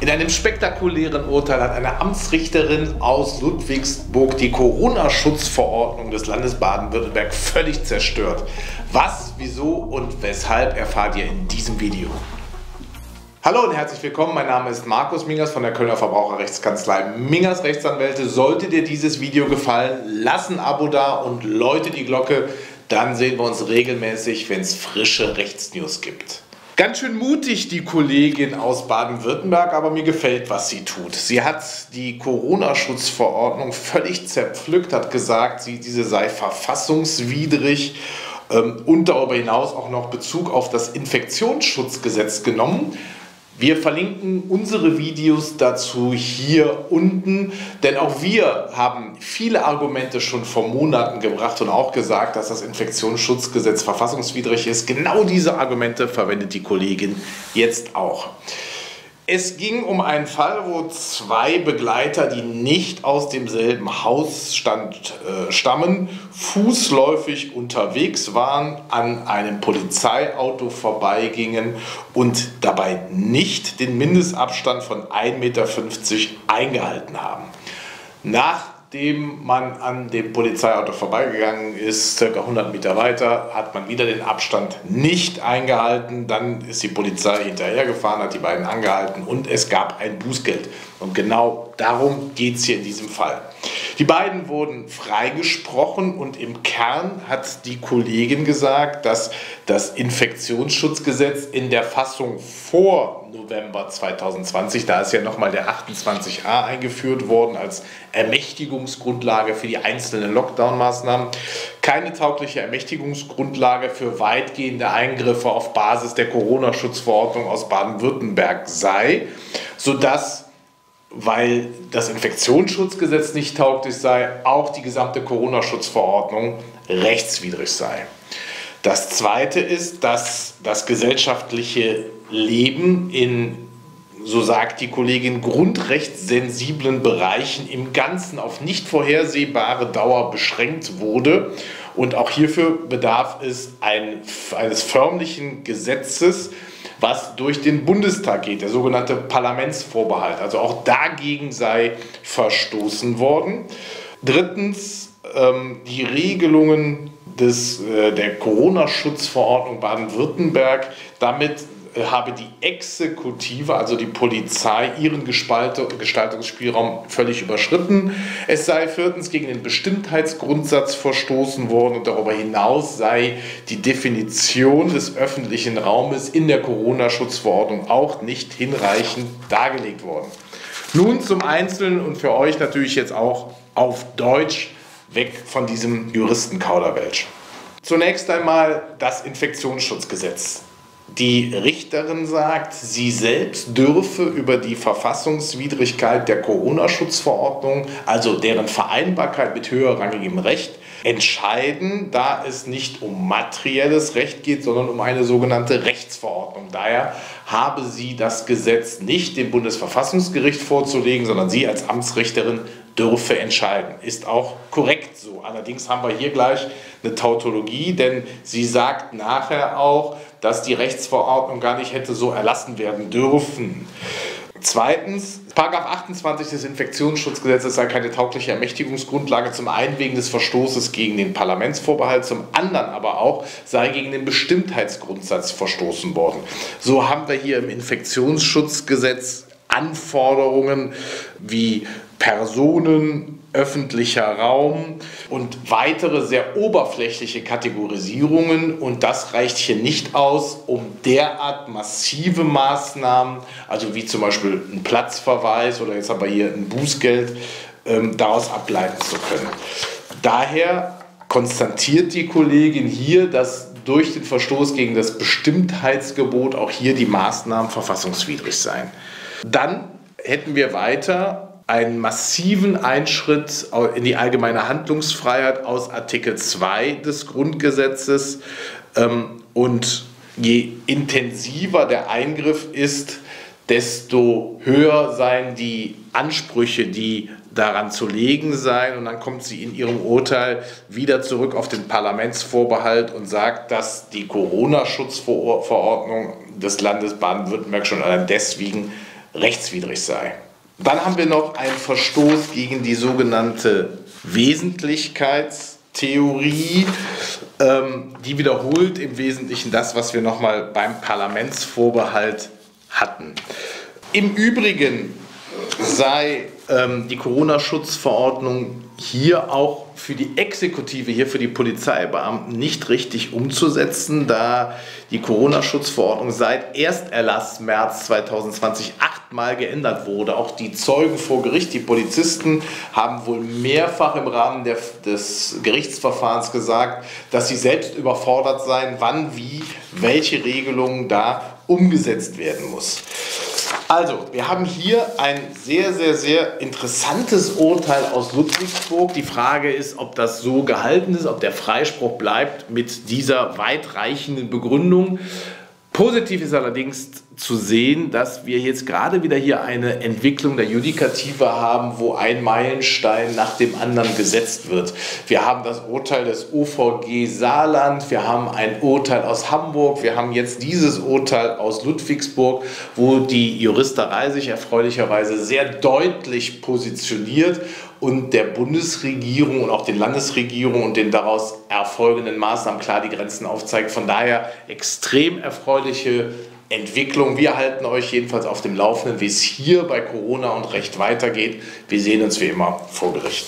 In einem spektakulären Urteil hat eine Amtsrichterin aus Ludwigsburg die Corona-Schutzverordnung des Landes Baden-Württemberg völlig zerstört. Was, wieso und weshalb erfahrt ihr in diesem Video. Hallo und herzlich willkommen, mein Name ist Markus Mingers von der Kölner Verbraucherrechtskanzlei Mingers Rechtsanwälte. Sollte dir dieses Video gefallen, lass ein Abo da und läute die Glocke, dann sehen wir uns regelmäßig, wenn es frische Rechtsnews gibt. Ganz schön mutig die Kollegin aus Baden-Württemberg, aber mir gefällt, was sie tut. Sie hat die Corona-Schutzverordnung völlig zerpflückt, hat gesagt, diese sei verfassungswidrig und darüber hinaus auch noch Bezug auf das Infektionsschutzgesetz genommen. Wir verlinken unsere Videos dazu hier unten, denn auch wir haben viele Argumente schon vor Monaten gebracht und auch gesagt, dass das Infektionsschutzgesetz verfassungswidrig ist. Genau diese Argumente verwendet die Kollegin jetzt auch. Es ging um einen Fall, wo zwei Begleiter, die nicht aus demselben Hausstand stammen, fußläufig unterwegs waren, an einem Polizeiauto vorbeigingen und dabei nicht den Mindestabstand von 1,50 Meter eingehalten haben. Nachdem man an dem Polizeiauto vorbeigegangen ist, ca. 100 Meter weiter, hat man wieder den Abstand nicht eingehalten. Dann ist die Polizei hinterhergefahren, hat die beiden angehalten und es gab ein Bußgeld. Und genau darum geht es hier in diesem Fall. Die beiden wurden freigesprochen und im Kern hat die Kollegin gesagt, dass das Infektionsschutzgesetz in der Fassung vor November 2020, da ist ja nochmal der 28a eingeführt worden als Ermächtigungsgrundlage für die einzelnen Lockdown-Maßnahmen, keine taugliche Ermächtigungsgrundlage für weitgehende Eingriffe auf Basis der Corona-Schutzverordnung aus Baden-Württemberg sei, sodass, weil das Infektionsschutzgesetz nicht tauglich sei, auch die gesamte Corona-Schutzverordnung rechtswidrig sei. Das Zweite ist, dass das gesellschaftliche Leben in, so sagt die Kollegin, grundrechtssensiblen Bereichen im Ganzen auf nicht vorhersehbare Dauer beschränkt wurde. Und auch hierfür bedarf es eines förmlichen Gesetzes, was durch den Bundestag geht, der sogenannte Parlamentsvorbehalt. Also auch dagegen sei verstoßen worden. Drittens, die Regelungen der Corona-Schutzverordnung Baden-Württemberg, damit habe die Exekutive, also die Polizei, ihren Gestaltungsspielraum völlig überschritten. Es sei viertens gegen den Bestimmtheitsgrundsatz verstoßen worden und darüber hinaus sei die Definition des öffentlichen Raumes in der Corona-Schutzverordnung auch nicht hinreichend dargelegt worden. Nun zum Einzelnen und für euch natürlich jetzt auch auf Deutsch, weg von diesem Juristenkauderwelsch. Zunächst einmal das Infektionsschutzgesetz. Die Richterin sagt, sie selbst dürfe über die Verfassungswidrigkeit der Corona-Schutzverordnung, also deren Vereinbarkeit mit höherrangigem Recht, entscheiden, da es nicht um materielles Recht geht, sondern um eine sogenannte Rechtsverordnung. Daher habe sie das Gesetz nicht dem Bundesverfassungsgericht vorzulegen, sondern sie als Amtsrichterin dürfe entscheiden. Ist auch korrekt so. Allerdings haben wir hier gleich eine Tautologie, denn sie sagt nachher auch, dass die Rechtsverordnung gar nicht hätte so erlassen werden dürfen. Zweitens, Paragraph 28 des Infektionsschutzgesetzes sei keine taugliche Ermächtigungsgrundlage, zum einen wegen des Verstoßes gegen den Parlamentsvorbehalt, zum anderen aber auch sei gegen den Bestimmtheitsgrundsatz verstoßen worden. So haben wir hier im Infektionsschutzgesetz Anforderungen wie Personen, öffentlicher Raum und weitere sehr oberflächliche Kategorisierungen und das reicht hier nicht aus, um derart massive Maßnahmen, also wie zum Beispiel ein Platzverweis oder jetzt aber hier ein Bußgeld, daraus ableiten zu können. Daher konstatiert die Kollegin hier, dass durch den Verstoß gegen das Bestimmtheitsgebot auch hier die Maßnahmen verfassungswidrig seien. Dann hätten wir weiter einen massiven Einschritt in die allgemeine Handlungsfreiheit aus Artikel 2 des Grundgesetzes. Und je intensiver der Eingriff ist, desto höher seien die Ansprüche, die daran zu legen seien. Und dann kommt sie in ihrem Urteil wieder zurück auf den Parlamentsvorbehalt und sagt, dass die Corona-Schutzverordnung des Landes Baden-Württemberg schon allein deswegen rechtswidrig sei. Dann haben wir noch einen Verstoß gegen die sogenannte Wesentlichkeitstheorie, die wiederholt im Wesentlichen das, was wir nochmal beim Parlamentsvorbehalt hatten. Im Übrigen sei die Corona-Schutzverordnung hier auch für die Exekutive, hier für die Polizeibeamten nicht richtig umzusetzen, da die Corona-Schutzverordnung seit Ersterlass März 2020 8-mal geändert wurde. Auch die Zeugen vor Gericht, die Polizisten, haben wohl mehrfach im Rahmen des Gerichtsverfahrens gesagt, dass sie selbst überfordert seien, wann, wie, welche Regelungen da umgesetzt werden muss. Also, wir haben hier ein sehr, sehr, sehr interessantes Urteil aus Ludwigsburg. Die Frage ist, ob das so gehalten ist, ob der Freispruch bleibt mit dieser weitreichenden Begründung. Positiv ist allerdings zu sehen, dass wir jetzt gerade wieder hier eine Entwicklung der Judikative haben, wo ein Meilenstein nach dem anderen gesetzt wird. Wir haben das Urteil des OVG Saarland, wir haben ein Urteil aus Hamburg, wir haben jetzt dieses Urteil aus Ludwigsburg, wo die Juristerei sich erfreulicherweise sehr deutlich positioniert und der Bundesregierung und auch den Landesregierungen und den daraus erfolgenden Maßnahmen klar die Grenzen aufzeigt. Von daher extrem erfreuliche Entwicklung. Wir halten euch jedenfalls auf dem Laufenden, wie es hier bei Corona und Recht weitergeht. Wir sehen uns wie immer vor Gericht.